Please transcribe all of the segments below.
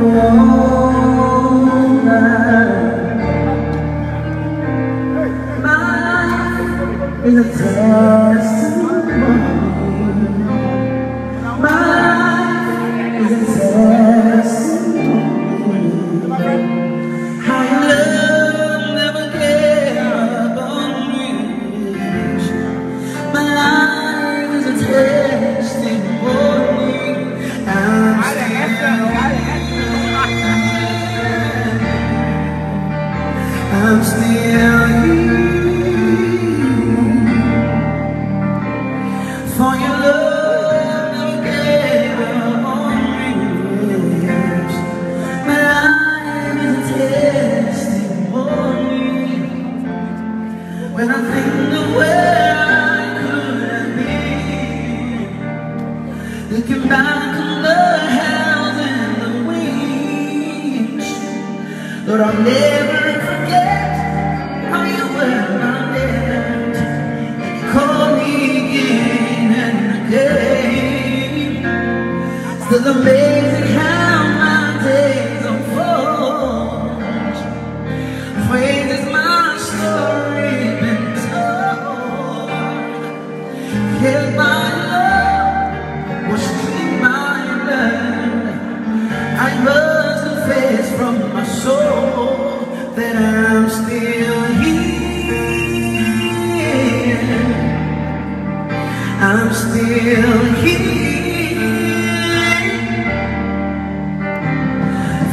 is a testimony. Mine is a testimony. How love never gave up on me. Mine is a testimony. I'm still, here. For your love never gave up on me. My life is a testimony. When I think of where I could have been, looking back on the house and the winds, Lord, I'll never forget how you were my bed and call me again. Still amazing how my days unfold. Praise is my story been told. Here's my love, washing my blood. I must confess from my soul that I'm still here. I'm still here.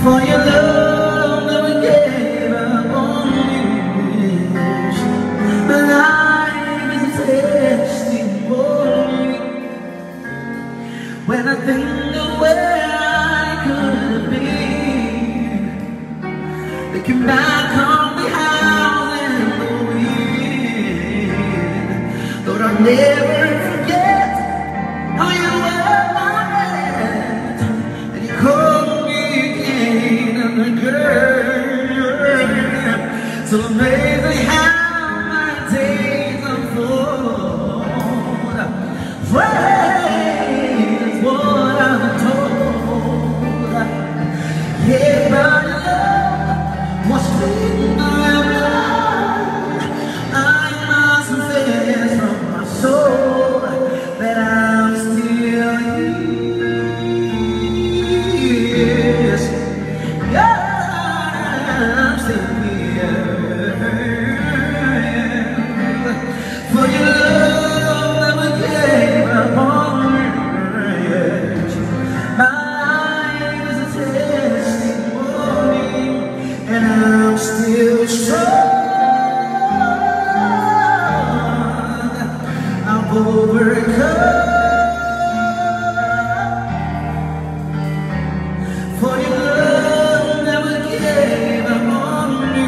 For your love never gave up on me. My life is a testimony. When I think of where I could have been, looking back on the house and the wind, Lord, I'll never forget how you were my friend, and you called me again and again. So amazing how my days unfold. Praise is what I'm told. Yeah, my love was in my blood. I must confess from my soul that I'm still here. I'm still here. For your love never gave up on me. Mine is a testimony, and I'm still strong. Overcome. For your love never gave up on me.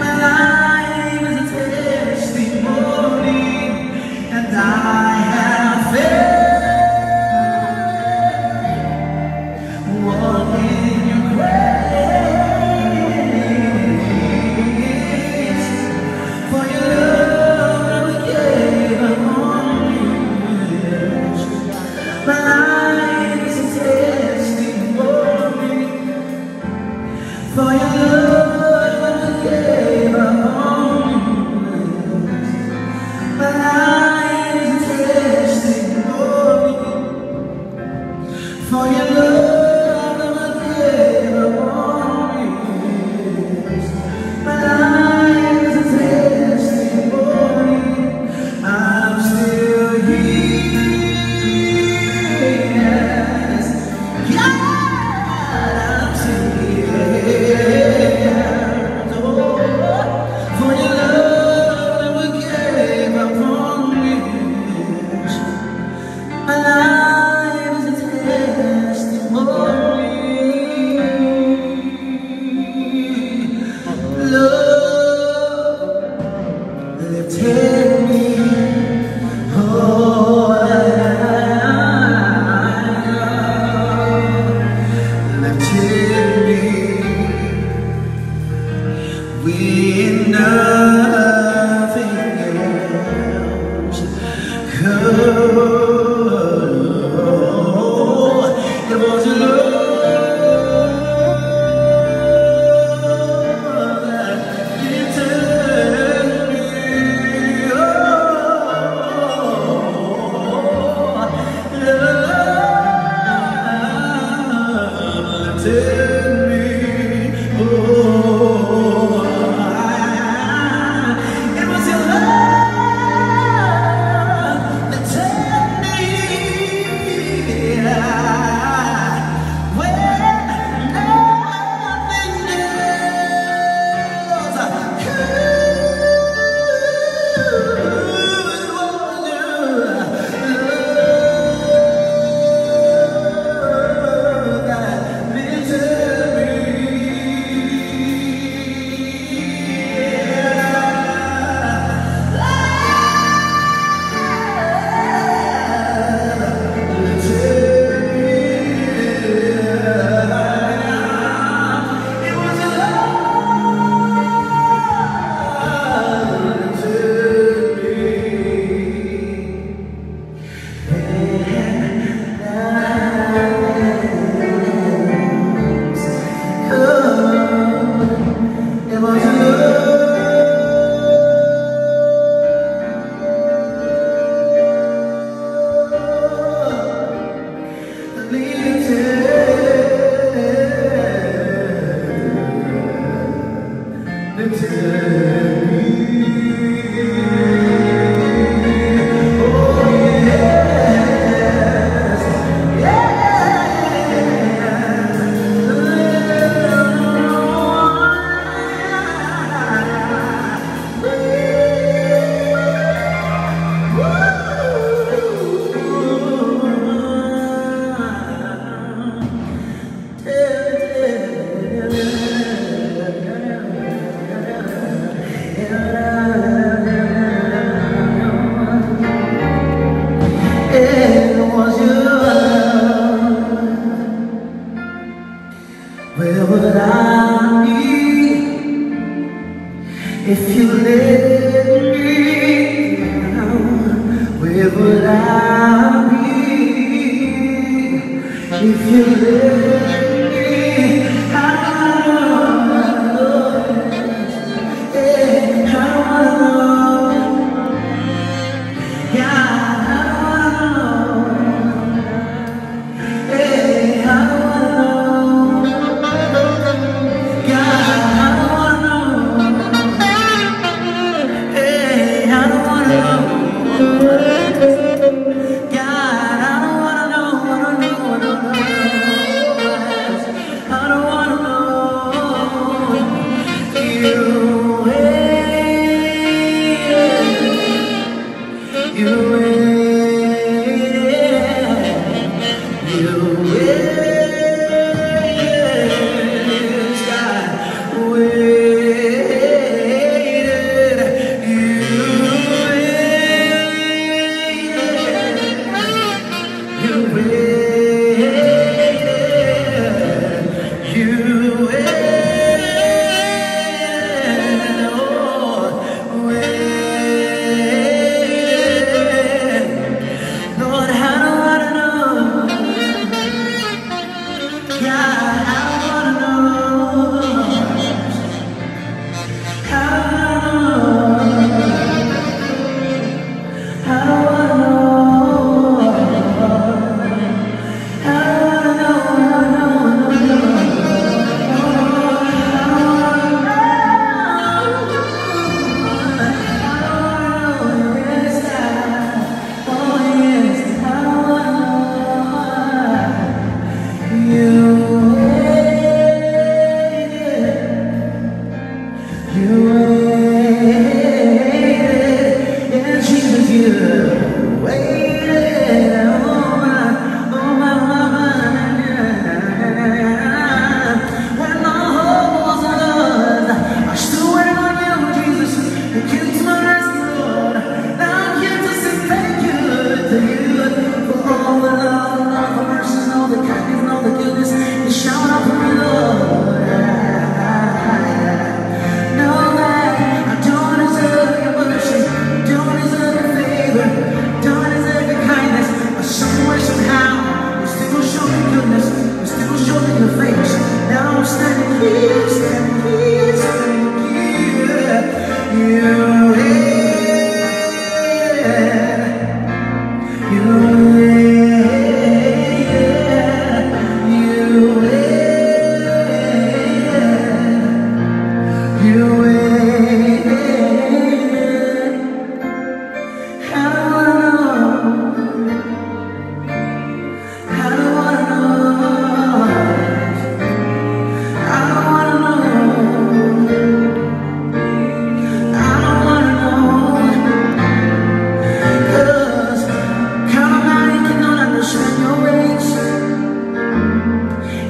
My life is a testimony, and I have faith. Walk in your grace. For your love testimony.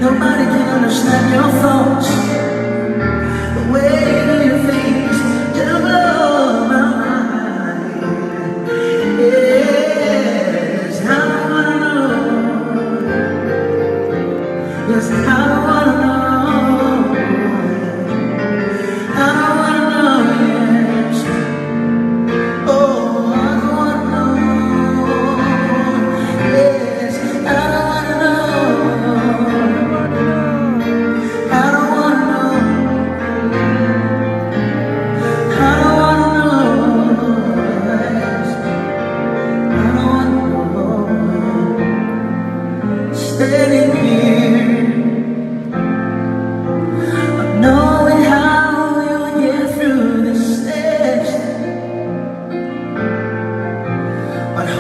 Nobody can understand your thoughts, the way that your face just blow my mind. Yes, I wanna know. Yes, I wanna know.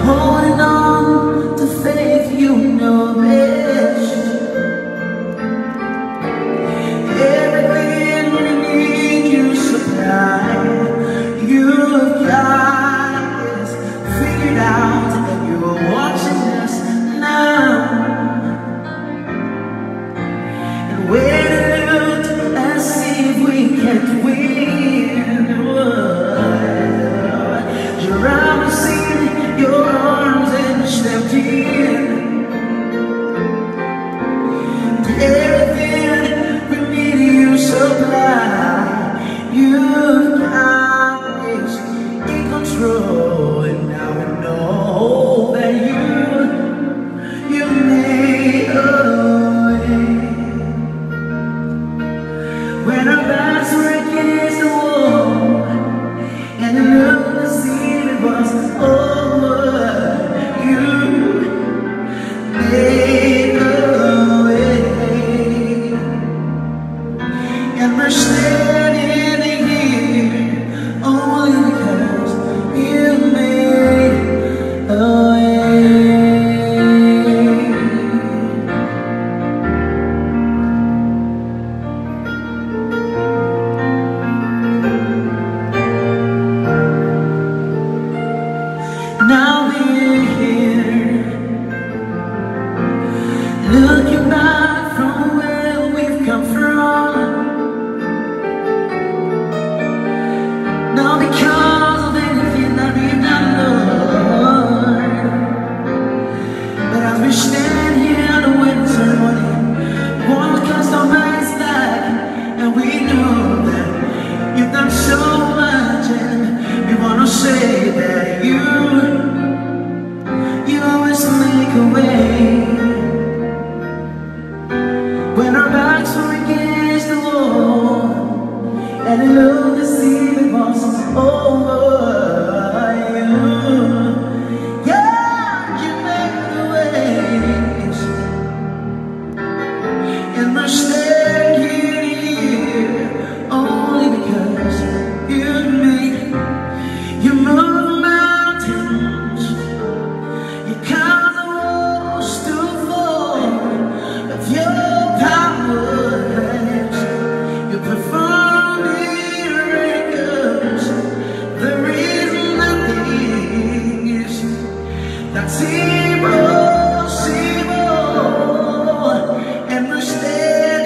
Holding on to faith you know best. Everything we need you supply. You've got this figured out, and you're watching us now, and we're to look and see if we can't win. You're out to see your arms and stepped in. Everything we need you supply. You've got this in control, and now we know that you made a way. When our backs were against the wall and the was over, you made a way, and we're standing here only because you made a way. Now we're here, looking back from where we've come from. Not because of anything that we've not done, but as we stand here in the winter morning, one cast our minds back, and we know that you've done so much, and we wanna say that you always make a way. When our backs were against the wall and it looked as if it was over, you make the ways, and we're standing here only because you move. That's evil, and we're standing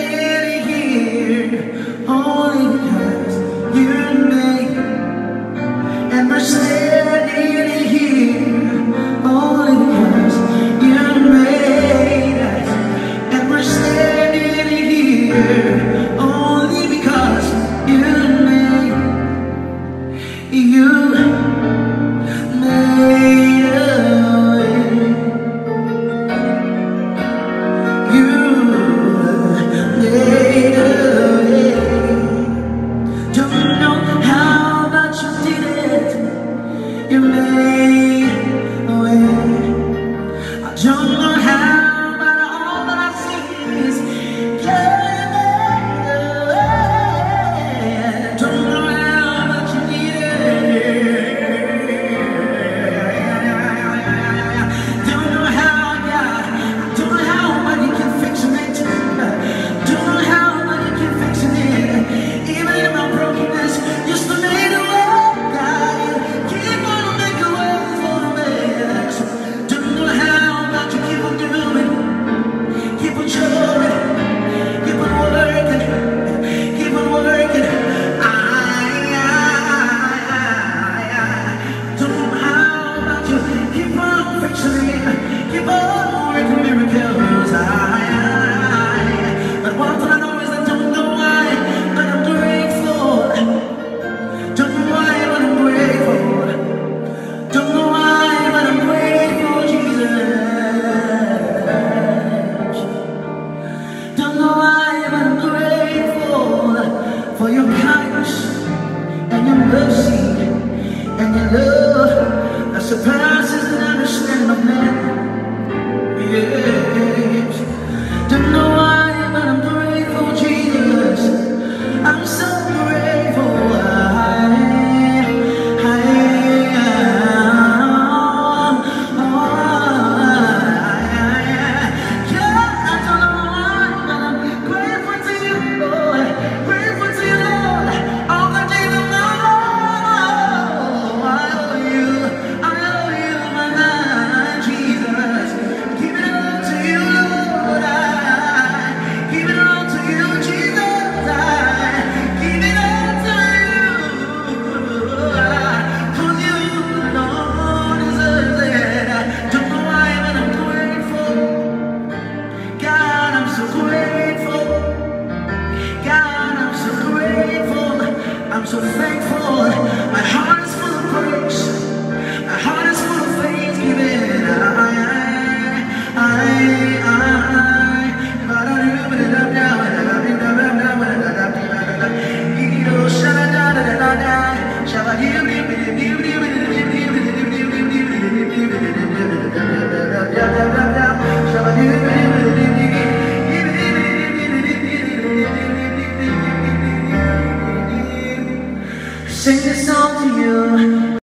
surprises and understand my plan. Yes. Don't know why, but I'm grateful, Jesus. I'm so grateful. I don't know why, but I'm grateful to you, Lord. Grateful to you, Lord. All the day to know I owe you my life, Jesus. Give it all to you, Lord. Give it all to you, Jesus. Give it all to you. For you alone deserves it. Don't know why, but I'm grateful. God, I'm so grateful. God, I'm so grateful. I'm so thankful. My heart is full of grace. My heart is full of thanksgiving. Sing this song to you.